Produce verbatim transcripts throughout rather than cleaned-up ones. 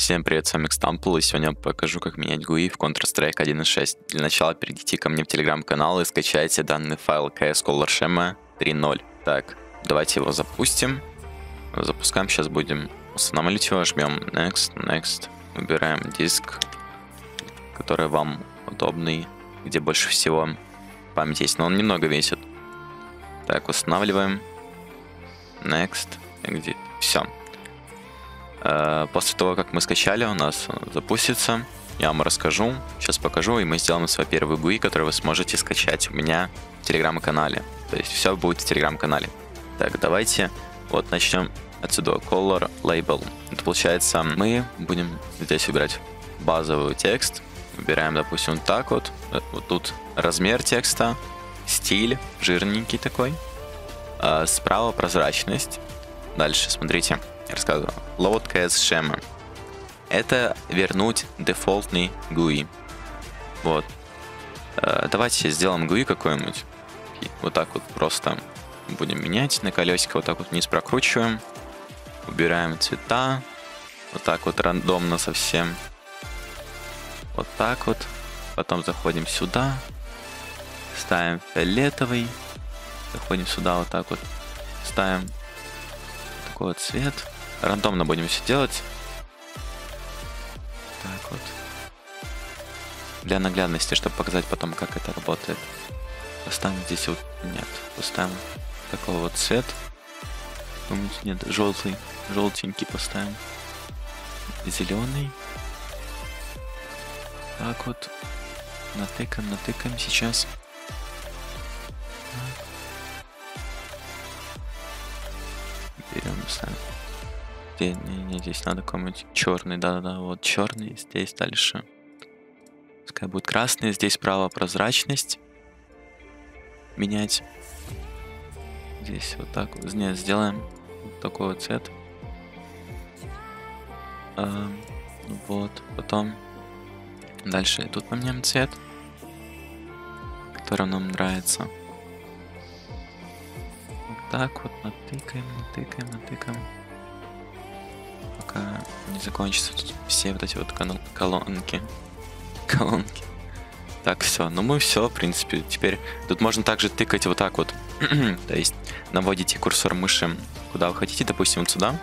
Всем привет, с вами Xtample, и сегодня я покажу, как менять гуи в Counter-Strike один точка шесть. Для начала перейдите ко мне в Telegram-канал и скачайте данный файл си эс Color Schema три точка ноль. Так, давайте его запустим. Запускаем, сейчас будем устанавливать его, жмем Next, Next. Выбираем диск, который вам удобный, где больше всего память есть, но он немного весит. Так, устанавливаем. Next, где? Все. После того, как мы скачали, у нас запустится. Я вам расскажу, сейчас покажу, и мы сделаем свой первый гуи, который вы сможете скачать у меня в Телеграм-канале. То есть все будет в Телеграм-канале. Так, давайте вот начнем отсюда. Color Label. Это получается, мы будем здесь выбирать базовый текст. Выбираем, допустим, вот так вот. Вот тут размер текста, стиль, жирненький такой. Справа прозрачность. Дальше, смотрите. Рассказываю. LoadCSchema. Это вернуть дефолтный гуи. Вот. Э, давайте сделаем гуи какой-нибудь. Вот так вот просто будем менять на колесико. Вот так вот вниз прокручиваем. Убираем цвета. Вот так вот рандомно совсем. Вот так вот. Потом заходим сюда. Ставим фиолетовый. Заходим сюда вот так вот. Ставим такой вот цвет. Рандомно будем все делать. Так вот. Для наглядности, чтобы показать потом, как это работает. Поставим здесь вот... Нет. Поставим такого вот цвет. Нет, желтый. Желтенький поставим. Зеленый. Так вот. Натыкаем, натыкаем сейчас. Берем, ставим. Не, не, здесь надо какой-нибудь черный, да-да-да, вот черный, здесь дальше. Пускай будет красный, здесь справа прозрачность. Менять. Здесь вот так вот, нет, сделаем вот такой вот цвет. А, вот, потом дальше тут поменяем цвет, который нам нравится. Вот так вот, натыкаем, натыкаем, натыкаем. Пока не закончатся тут все вот эти вот колонки. Колонки. Так, все. Ну мы все, в принципе, теперь... Тут можно также тыкать вот так вот. То есть наводите курсор мыши куда вы хотите, допустим, вот сюда.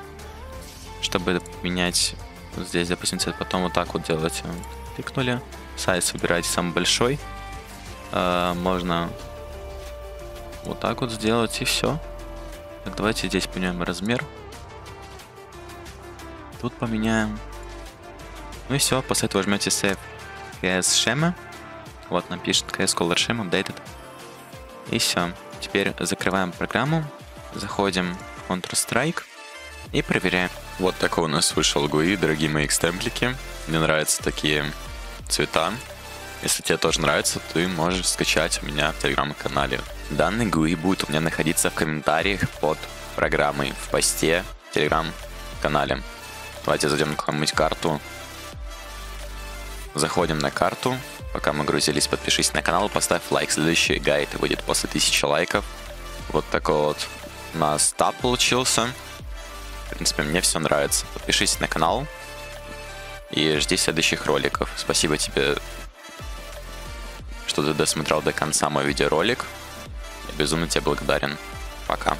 Чтобы менять вот здесь, допустим, цвет. Потом вот так вот делаете. Тыкнули. Сайз выбираете самый большой. Э, можно вот так вот сделать, и все. Так, давайте здесь поменяем размер. Тут поменяем. Ну и все, после этого жмете Save си эс Schema. Вот нам пишет си эс Color Schema Updated. И все. Теперь закрываем программу. Заходим в Counter-Strike. И проверяем. Вот такой у нас вышел гуи, дорогие мои Xtample-ики. Мне нравятся такие цвета. Если тебе тоже нравится, ты можешь скачать у меня в Телеграм-канале. Данный гуи будет у меня находиться в комментариях под программой в посте в Телеграм-канале. Давайте зайдем на какую-нибудь карту. Заходим на карту. Пока мы грузились, подпишись на канал, поставь лайк. Следующий гайд выйдет после тысячи лайков. Вот такой вот у нас тап получился. В принципе, мне все нравится. Подпишись на канал и жди следующих роликов. Спасибо тебе, что ты досмотрел до конца мой видеоролик. Я безумно тебе благодарен. Пока.